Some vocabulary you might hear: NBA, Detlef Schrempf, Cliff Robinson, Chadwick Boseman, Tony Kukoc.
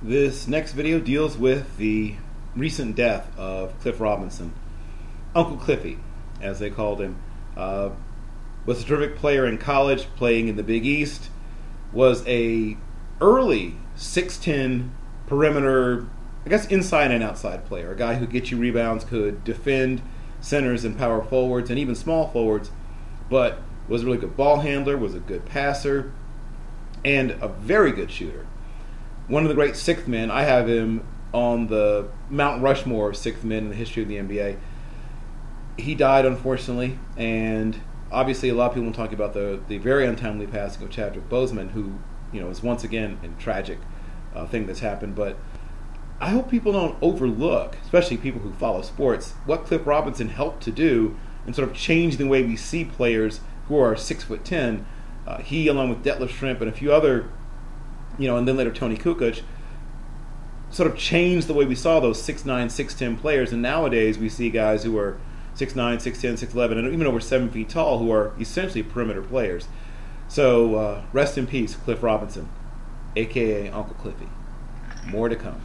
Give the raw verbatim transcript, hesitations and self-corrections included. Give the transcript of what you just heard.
This next video deals with the recent death of Cliff Robinson. Uncle Cliffy, as they called him, uh, was a terrific player in college, playing in the Big East, was a early six ten perimeter, I guess inside and outside player, a guy who gets you rebounds, could defend centers and power forwards and even small forwards, but was a really good ball handler, was a good passer, and a very good shooter. One of the great sixth men. I have him on the Mount Rushmore of sixth men in the history of the N B A. He died, unfortunately, and obviously a lot of people talk about the, the very untimely passing of Chadwick Boseman, who, you know, is once again a tragic uh, thing that's happened. But I hope people don't overlook, especially people who follow sports, what Cliff Robinson helped to do and sort of change the way we see players who are six foot ten. Uh, he, along with Detlef Schrempf and a few other, you know, and then later Tony Kukoc, sort of changed the way we saw those six nine, six ten players. And nowadays we see guys who are six nine, six ten, six eleven, and even over seven feet tall who are essentially perimeter players. So uh, rest in peace, Cliff Robinson, a k a. Uncle Cliffy. More to come.